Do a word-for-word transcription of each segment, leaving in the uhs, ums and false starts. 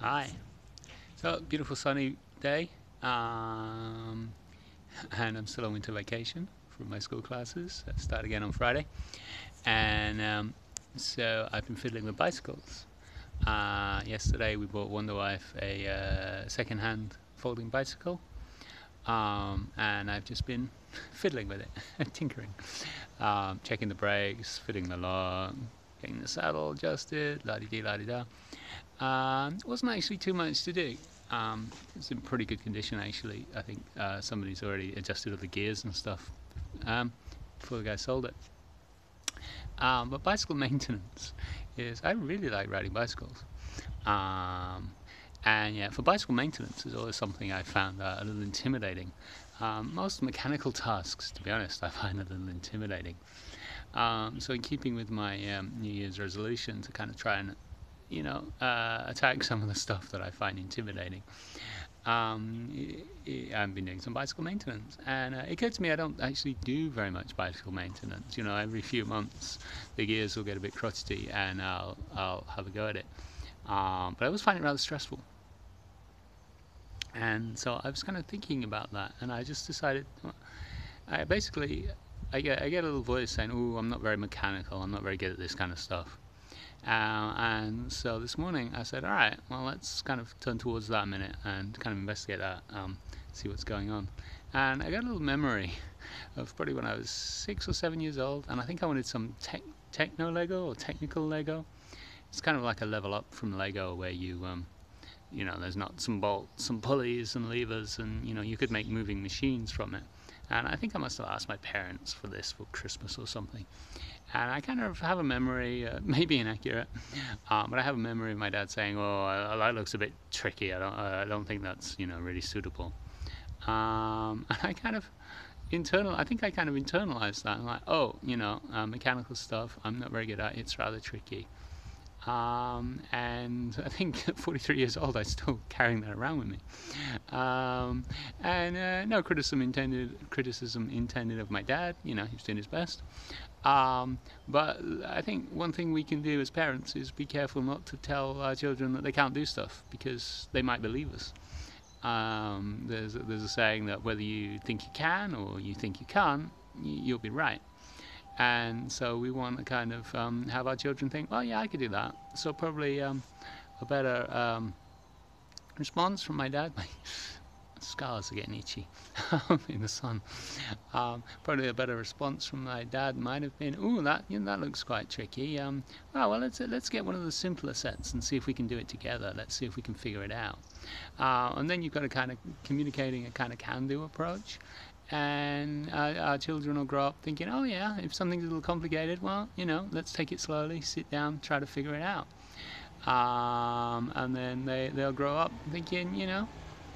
Hi. So, beautiful sunny day, um, and I'm still on winter vacation from my school classes. I start again on Friday, and um, so I've been fiddling with bicycles. Uh, yesterday we bought Wonder Wife a uh, second-hand folding bicycle, um, and I've just been fiddling with it, tinkering, um, checking the brakes, fitting the lock, getting the saddle adjusted, la-di-dee, la-di-da. Um, it wasn't actually too much to do. Um, it's in pretty good condition actually. I think uh, somebody's already adjusted all the gears and stuff um, before the guy sold it. Um, but bicycle maintenance is, I really like riding bicycles. Um, and yeah, for bicycle maintenance is always something I found uh, a little intimidating. Um, most mechanical tasks, to be honest, I find a little intimidating. Um, so in keeping with my um, New Year's resolution to kind of try and you know, uh, attack some of the stuff that I find intimidating. Um, I've been doing some bicycle maintenance, and uh, it occurred to me I don't actually do very much bicycle maintenance. You know, every few months the gears will get a bit crotchety, and I'll I'll have a go at it. Um, but I always find it rather stressful, and so I was kind of thinking about that, and I just decided, I basically I get I get a little voice saying, "Oh, I'm not very mechanical. I'm not very good at this kind of stuff." Uh, and so this morning I said, all right, well, let's kind of turn towards that a minute and kind of investigate that, um, see what's going on. And I got a little memory of probably when I was six or seven years old, and I think I wanted some tech techno Lego or technical Lego. It's kind of like a level up from Lego where you, um, you know, there's not some bolts and pulleys and levers, and, you know, you could make moving machines from it. And I think I must have asked my parents for this for Christmas or something. And I kind of have a memory, uh, maybe inaccurate, um, but I have a memory of my dad saying, "Oh, uh, that looks a bit tricky. I don't, uh, I don't think that's, you know, really suitable." Um, and I kind of internal, I think I kind of internalized that. I'm like, "Oh, you know, uh, mechanical stuff. I'm not very good at. It's rather tricky." Um, and I think at forty-three years old, I'm still carrying that around with me. Um, and uh, no criticism intended. Criticism intended of my dad. You know, he was doing his best. Um, but I think one thing we can do as parents is be careful not to tell our children that they can't do stuff, because they might believe us. Um, there's, a, there's a saying that whether you think you can or you think you can't, you'll be right. And so we want to kind of um, have our children think, well, yeah, I could do that. So probably um, a better um, response from my dad. Scars are getting itchy in the sun. Um, probably a better response from my dad might have been, "Ooh, that you know, that looks quite tricky. Um, oh well, let's let's get one of the simpler sets and see if we can do it together. Let's see if we can figure it out." Uh, and then you've got a kind of communicating a kind of can-do approach, and uh, our children will grow up thinking, "Oh yeah, if something's a little complicated, well, you know, let's take it slowly, sit down, try to figure it out." Um, and then they they'll grow up thinking, you know,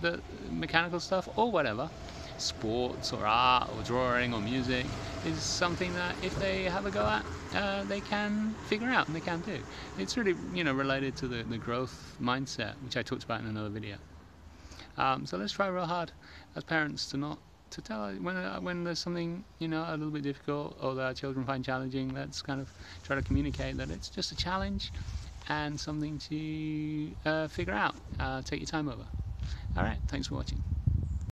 the mechanical stuff or whatever, sports or art or drawing or music, is something that if they have a go at, uh, they can figure out and they can do. It's really, you know, related to the, the growth mindset, which I talked about in another video. Um, so let's try real hard as parents to not to tell when when there's something, you know, a little bit difficult or that our children find challenging. Let's kind of try to communicate that it's just a challenge and something to uh, figure out. Uh, take your time over. All right, thanks for watching.